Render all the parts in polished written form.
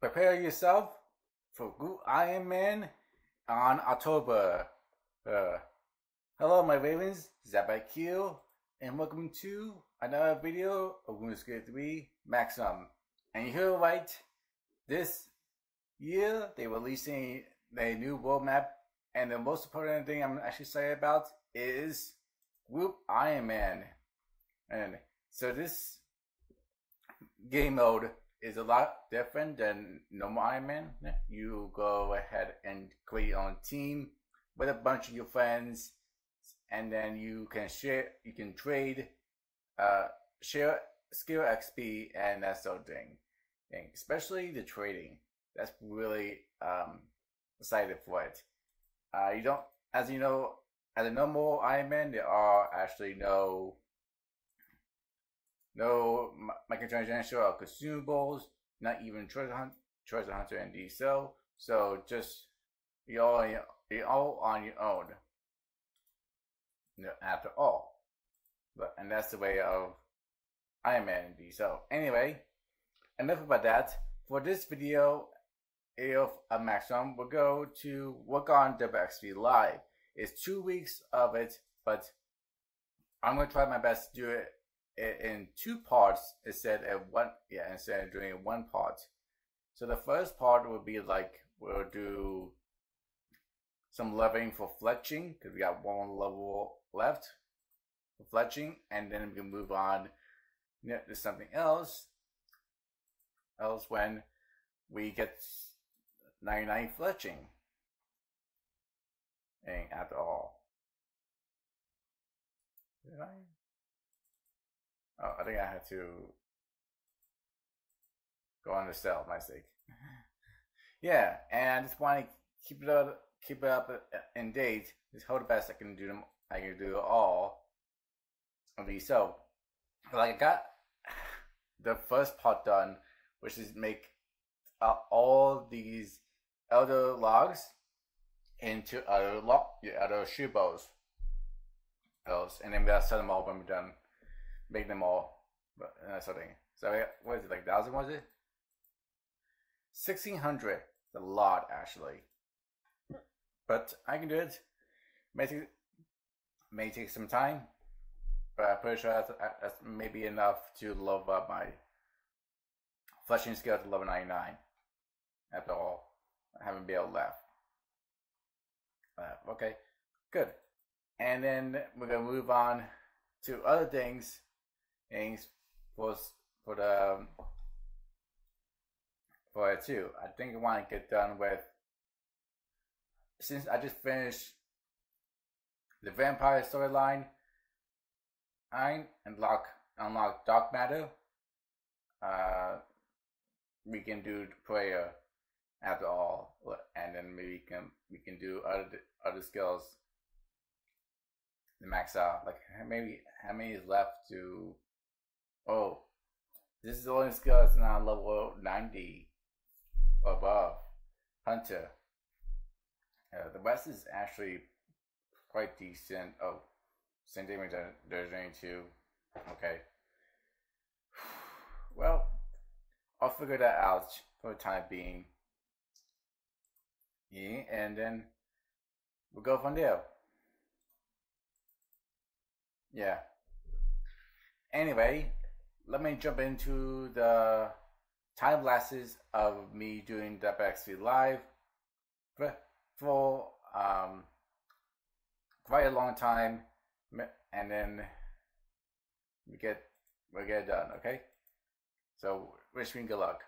prepare yourself for Group Iron Man on October. Hello, my Ravens, ZappiQ, and welcome to another video of RuneScape 3 Maximum. And you hear right, this year they're releasing their new roadmap, and the most important thing I'm actually excited about is Group Iron Man. And so this game mode is a lot different than normal Iron Man. You go ahead and create your own team with a bunch of your friends, and then you can share, you can trade, share skill XP and that sort of thing. Especially the trading. That's really excited for it. You don't, as you know, as a normal Iron Man, there are actually no microtransaction or consumables, not even treasure hunter and DSO. So just you're all on your own. After all, and that's the way of Iron Man and DSO. Anyway, enough about that. For this video of Maximum, we'll go to work on WXP Live. It's 2 weeks of it, but I'm gonna try my best to do it in two parts instead of doing one part. So the first part will be like, we'll do some leveling for fletching, because we got one level left for fletching, and then we can move on to something else when we get 99 fletching. And after all, did I? Oh, I think I had to go on to sell, my mistake. Yeah, and I just want to keep it up in date. Just hold the best I can do them. I can do it all. Okay, so like I got the first part done, which is make all these elder logs into other shibos, and then we'll sell them all when we're done. Make them all, but something. So what is it, like 1,000? Was it 1,600? A lot actually, but I can do it. May take some time, but I'm pretty sure that's maybe enough to level up my fletching skill to level 99. After all, I haven't been able to laugh. Okay, good. And then we're gonna move on to other things. For it too. I think I want to get done with, since I just finished the vampire storyline, and unlock dark matter. We can do prayer after all, and then maybe we can do other skills. The max out, like maybe how many is left to. Oh, this is the only skill that's not level 90 or above. Hunter. The rest is actually quite decent. Oh, same damage there's only two. Okay. Well, I'll figure that out for the time being. Yeah, and then we'll go from there. Yeah. Anyway, let me jump into the time lapses of me doing WXP Live for quite a long time, and then we get it done. Okay, so wish me good luck.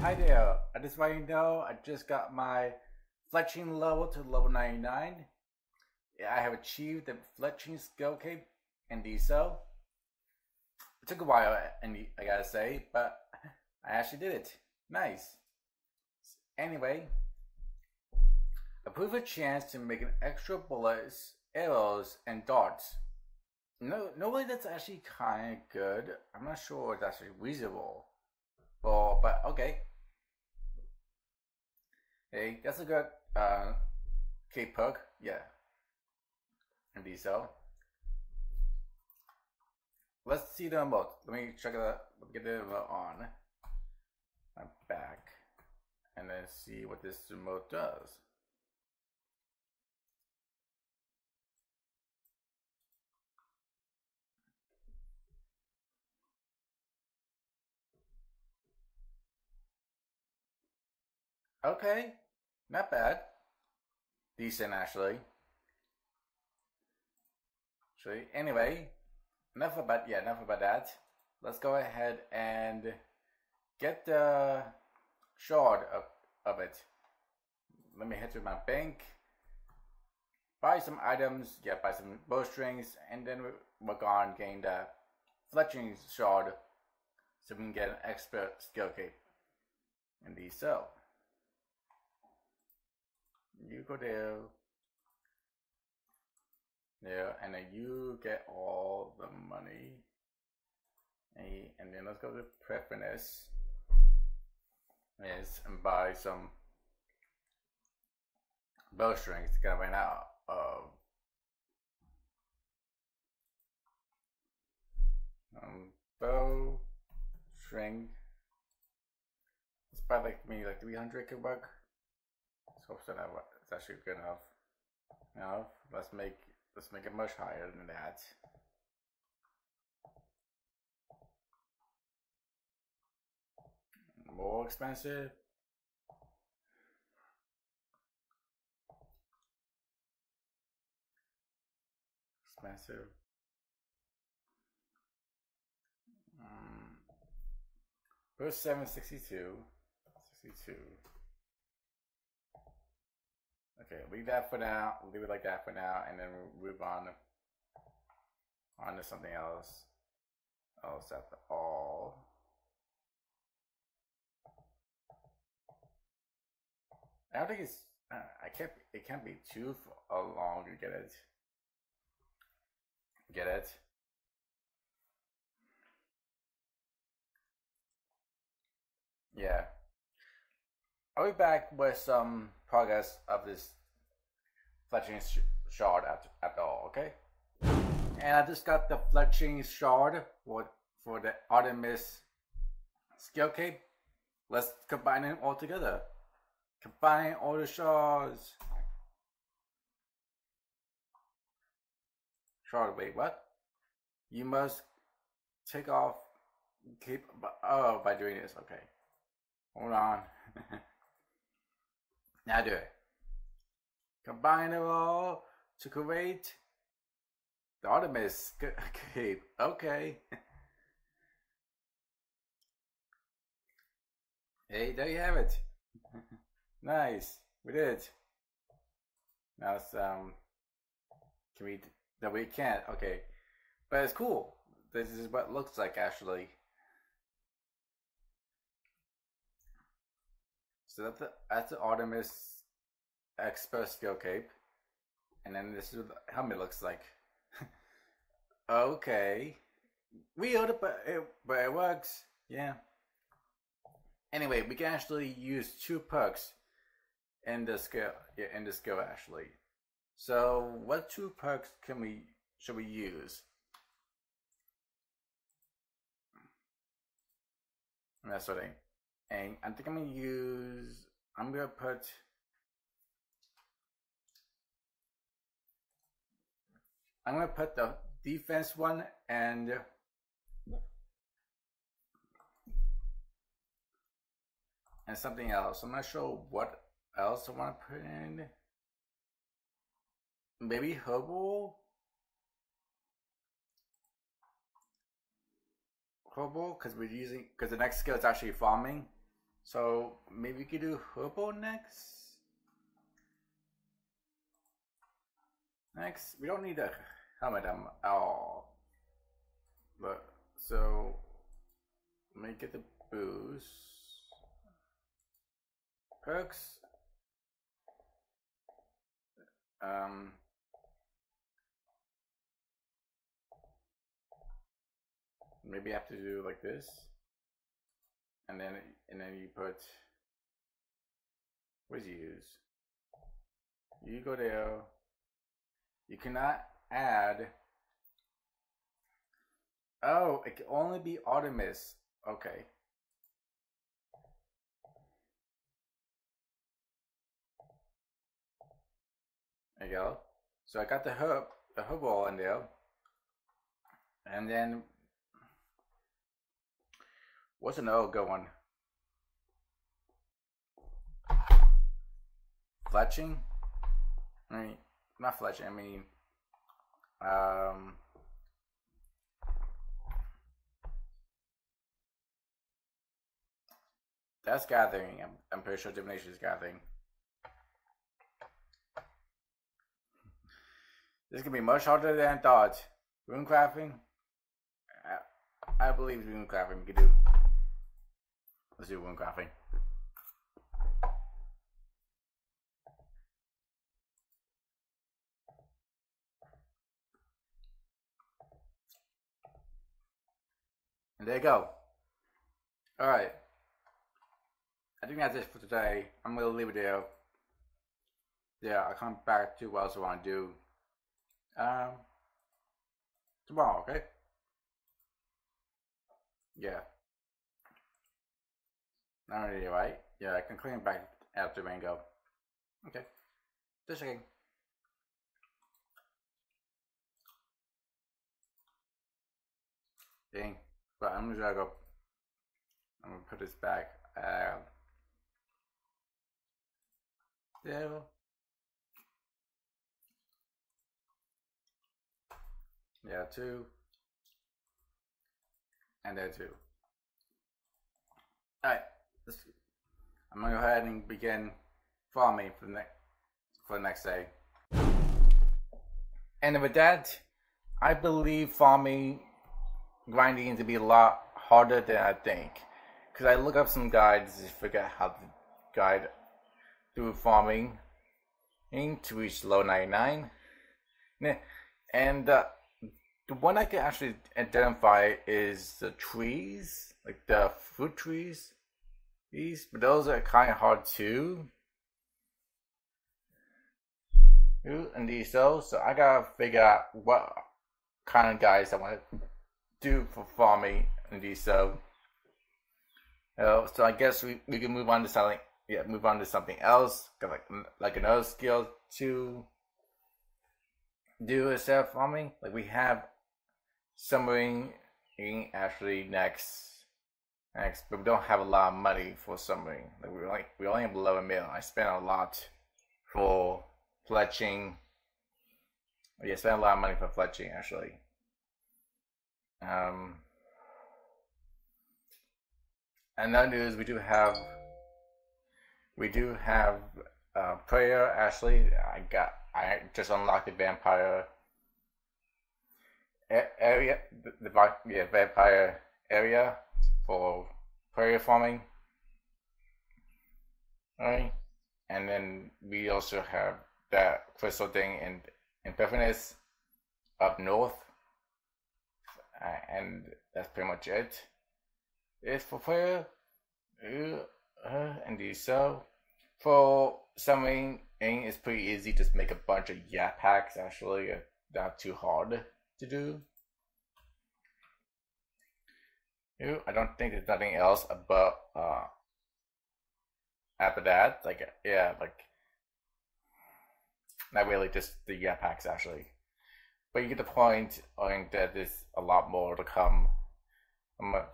Hi there, I just want you to know I just got my fletching level to level 99. I have achieved the fletching skill cape and DSO. It took a while, I gotta say, but I actually did it. Nice. Anyway, approve a chance to make an extra bullets, arrows, and darts. Normally that's actually kind of good. I'm not sure it's actually reasonable. But okay. Hey, that's a good cape perk, yeah. Indeed so. Let's see the emote. Let me check it out. Let me get the emote on. I'm back. And then see what this emote does. Okay, not bad. Decent, actually. So anyway, enough about that. Let's go ahead and get the shard of it. Let me head to my bank, buy some items, yeah, buy some bowstrings, and then work on getting the fletching shard so we can get an expert skill cape. Indeed so. You go there, and then you get all the money, and then let's go to Prifddinas, yes, and buy some bowstrings to get right out of. Bowstring. It's probably like maybe like 300 could work. Hope so that it's actually good enough. Now let's make it much higher than that. More expensive. Expensive. Verse 762. 62. Okay, leave that for now. We'll leave it like that for now, and then we'll move on to something else after all. I don't think it's. I can't. It can't be too long to get it. Get it. Yeah. I'll be back with some progress of this fletching shard at all, okay? And I just got the fletching shard for the Artemis skill cape. Let's combine them all together. Combine all the shards. Shard, wait, what? You must take off cape. Oh, by doing this, okay. Hold on. Now do it. Combine them all to create the Artemis cape. Okay. Hey, there you have it. Nice. We did it. Now it's can we? No, we can't. Okay, but it's cool. This is what it looks like actually. So that's the Artisan's Expert skill cape, and then this is what the helmet looks like. Okay, weird, but it works. Yeah. Anyway, we can actually use two perks in the skill. Yeah, in the skill actually. So what two perks should we use? That's what I think I'm gonna use. I'm gonna put the defense one and something else. I'm not sure what else I want to put in. Maybe herbal, because we're using, because the next skill is actually farming, so maybe we could do herbal next. We don't need a helmet at all, but so let me get the boost perks. Maybe I have to do like this, and then you put. What do you use? You go there. You cannot add. Oh, it can only be Artemis. Okay. There you go. So I got the herb ball in there, and then. What's another good one? Fletching? I mean, not fletching, I mean, that's gathering. I'm pretty sure divination is gathering. This can be much harder than I thought. Runecrafting? I believe runecrafting can do. Let's do runecrafting. And there you go. Alright. I think that's it for today. I'm going to leave it there. Yeah, I'll come back to what else I want to do tomorrow, okay? Yeah. Not really, right? Yeah, I can clean it back after mango. Okay. Just checking. Dang. But I'm gonna drag up. I'm gonna put this back. There. Yeah, two. And there two. Alright. I'm gonna go ahead and begin farming for the next day. And with that, I believe farming grinding to be a lot harder than I think, because I look up some guides to figure out how to guide through farming to reach level 99. And the one I can actually identify is the trees, like the fruit trees. These, but those are kind of hard too. Ooh, and these though, so I gotta figure out what kind of guys I want to do for farming and these so. So I guess we can move on to something. Yeah, move on to something else. Got like another skill to do instead of farming. Like we have summering actually next, but we don't have a lot of money for summering. Like we only have 11 million. I spent a lot for fletching. Oh, yeah, spent a lot of money for fletching actually. Another news, we do have prayer actually. I just unlocked the vampire area, the vampire area for prayer farming. All right, and then we also have that crystal thing in Prifddinas up north, and that's pretty much it. It's for prayer. Indeed, so for summering, it's pretty easy. Just make a bunch of yap hacks. Actually, not too hard to do. I don't think there's nothing else about after that. Like yeah, like not really. Just the yap hacks actually, but you get the point. I think that there's a lot more to come.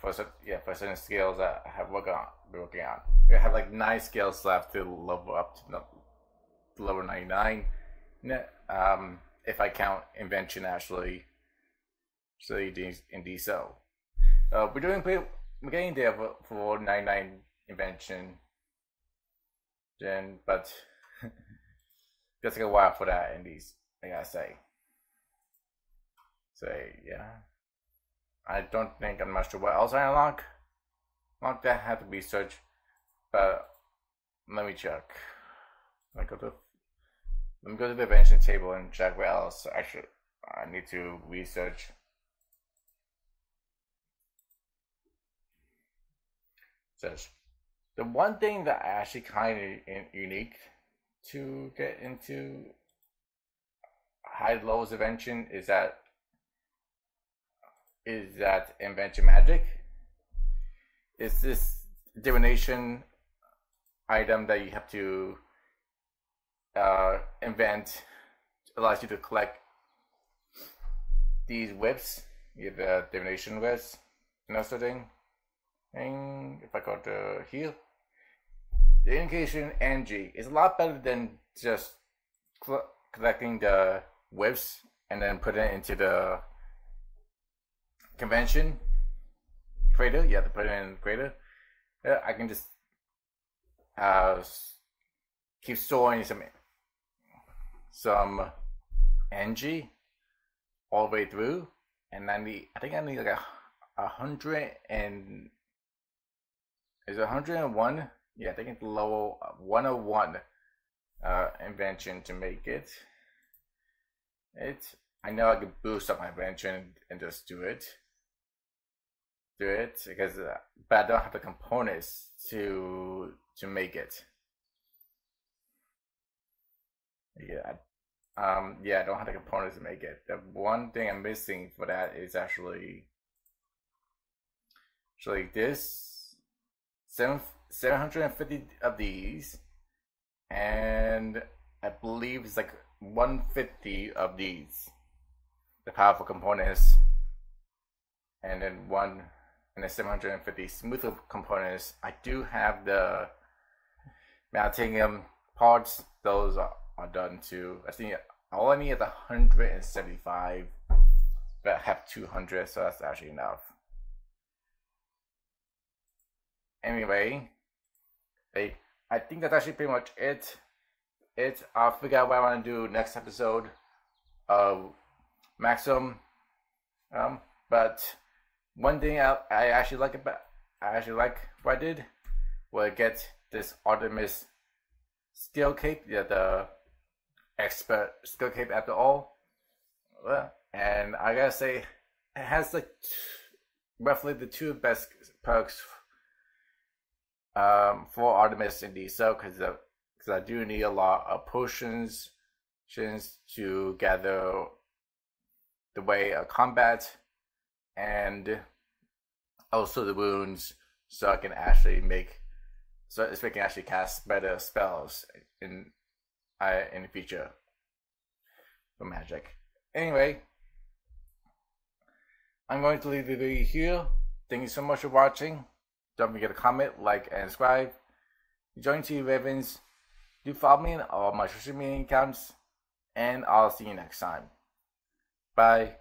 For certain skills that I have working on. We have like 9 skills left to level up to level 99. If I count invention actually, so indeed so. We're getting there for 99 invention. Then, but just like a while for that. Indeed, I gotta say. So yeah. I don't think I'm not sure what else I unlock. Unlock that had to be search, but let me check. Let me go to the invention table and check what else I need to research. Search. The one thing that I actually kind of unique to get into high levels invention is that invention magic. It's this divination item that you have to invent. Allows you to collect these whips. You have the divination whips and that sort of thing. And if I go to here, the invocation NG is a lot better than just collecting the whips and then putting it into the convention crater. You have to put it in the crater. Yeah, I can just keep storing some NG all the way through, and I think I need like 100 and is 101. Yeah, I think it's level 101 invention to make it. I know I can boost up my invention and just do it. Because but I don't have the components to make it. Yeah, I don't have the components to make it. The one thing I'm missing for that is actually this 750 of these, and I believe it's like 150 of these, the powerful components, and then 750 smoother components. I do have the Maltingium parts. Those are done too. I think all I need is 175, but I have 200, so that's actually enough. Anyway, I think that's actually pretty much it. I'll figure out what I want to do next episode of Maxim. But one thing I actually like what I did was get this Artisan's skill cape, the expert skill cape after all. And I gotta say, it has like roughly the 2 best perks for Artemis in the cell, because I do need a lot of potions to gather the way of combat and also the wounds, so I can actually make cast better spells in the future for magic. Anyway, I'm going to leave the video here. Thank you so much for watching. Don't forget to comment, like, and subscribe. Join Team Ravens. Do follow me on all my social media accounts, and I'll see you next time. Bye.